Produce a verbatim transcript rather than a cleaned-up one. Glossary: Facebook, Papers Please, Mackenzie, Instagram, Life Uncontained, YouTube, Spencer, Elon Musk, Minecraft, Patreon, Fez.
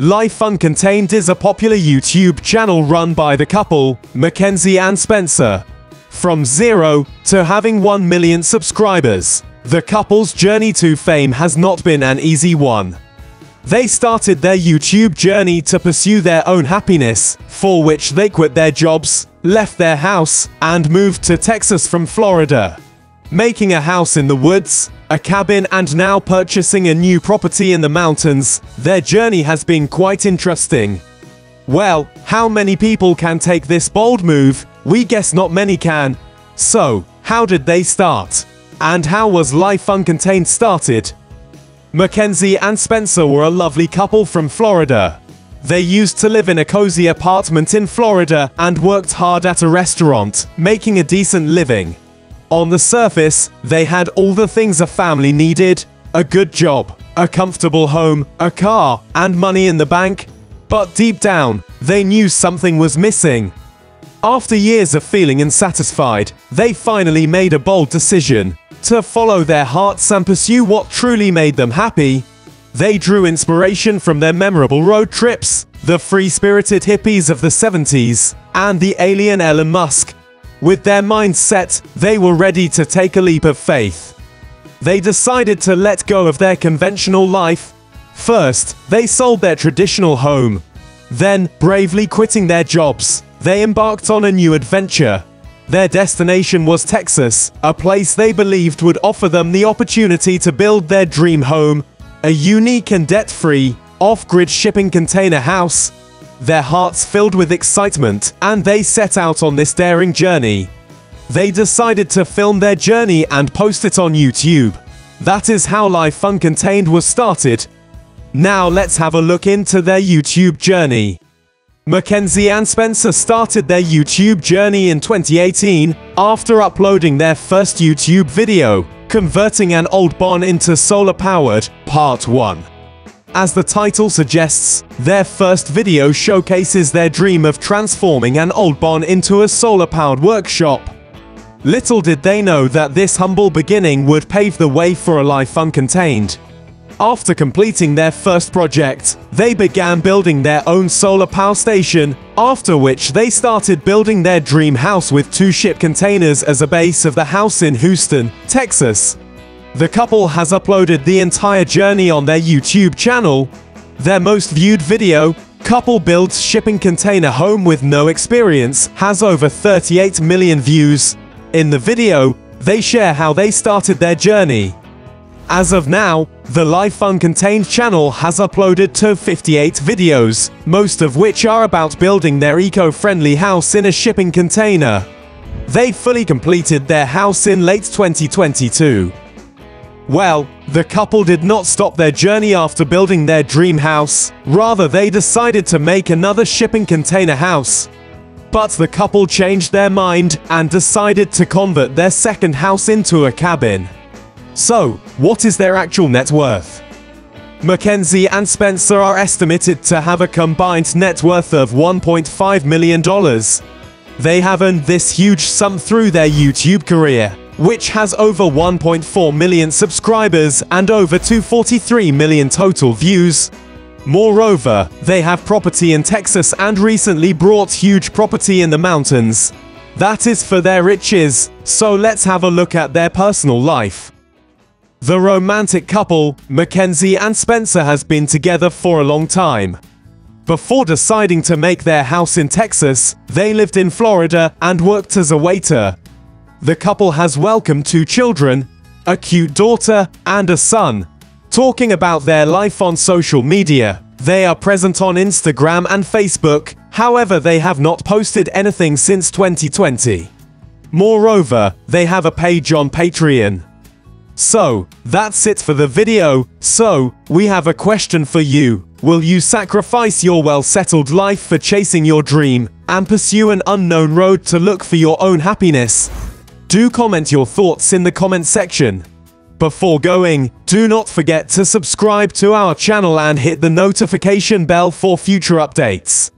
Life Uncontained is a popular YouTube channel run by the couple, Mackenzie and Spencer. From zero to having one million subscribers, the couple's journey to fame has not been an easy one. They started their YouTube journey to pursue their own happiness, for which they quit their jobs, left their house, and moved to Texas from Florida. Making a house in the woods, a cabin, and now purchasing a new property in the mountains, their journey has been quite interesting. Well, how many people can take this bold move? We guess not many can. So, how did they start? And how was Life Uncontained started? Mackenzie and Spencer were a lovely couple from Florida. They used to live in a cozy apartment in Florida and worked hard at a restaurant, making a decent living. On the surface, they had all the things a family needed: a good job, a comfortable home, a car, and money in the bank. But deep down, they knew something was missing. After years of feeling unsatisfied, they finally made a bold decision to follow their hearts and pursue what truly made them happy. They drew inspiration from their memorable road trips, the free-spirited hippies of the seventies, and the alien Elon Musk. With their mindset, they were ready to take a leap of faith. They decided to let go of their conventional life. First, they sold their traditional home. Then, bravely quitting their jobs, they embarked on a new adventure. Their destination was Texas, a place they believed would offer them the opportunity to build their dream home, a unique and debt-free, off-grid shipping container house. Their hearts filled with excitement, and they set out on this daring journey. They decided to film their journey and post it on YouTube. That is how Life Uncontained was started. Now let's have a look into their YouTube journey. Mackenzie and Spencer started their YouTube journey in twenty eighteen after uploading their first YouTube video, converting an old barn into solar-powered, part one. As the title suggests, their first video showcases their dream of transforming an old barn into a solar-powered workshop. Little did they know that this humble beginning would pave the way for a life uncontained. After completing their first project, they began building their own solar power station, after which they started building their dream house with two ship containers as a base of the house in Houston, Texas. The couple has uploaded the entire journey on their YouTube channel. Their most viewed video, "Couple Builds Shipping Container Home with No Experience," has over thirty-eight million views. In the video, they share how they started their journey. As of now, the Life Uncontained channel has uploaded to fifty-eight videos, most of which are about building their eco-friendly house in a shipping container. They fully completed their house in late twenty twenty-two. Well, the couple did not stop their journey after building their dream house. Rather, they decided to make another shipping container house. But the couple changed their mind and decided to convert their second house into a cabin. So, what is their actual net worth? Mackenzie and Spencer are estimated to have a combined net worth of one point five million dollars. They have earned this huge sum through their YouTube career, which has over one point four million subscribers and over two hundred forty-three million total views. Moreover, they have property in Texas and recently bought huge property in the mountains. That is for their riches, so let's have a look at their personal life. The romantic couple, Mackenzie and Spencer, has been together for a long time. Before deciding to make their house in Texas, they lived in Florida and worked as a waiter. The couple has welcomed two children, a cute daughter and a son. Talking about their life on social media, they are present on Instagram and Facebook, however they have not posted anything since twenty twenty. Moreover, they have a page on Patreon. So, that's it for the video. So, we have a question for you. Will you sacrifice your well-settled life for chasing your dream and pursue an unknown road to look for your own happiness? Do comment your thoughts in the comment section. Before going, do not forget to subscribe to our channel and hit the notification bell for future updates.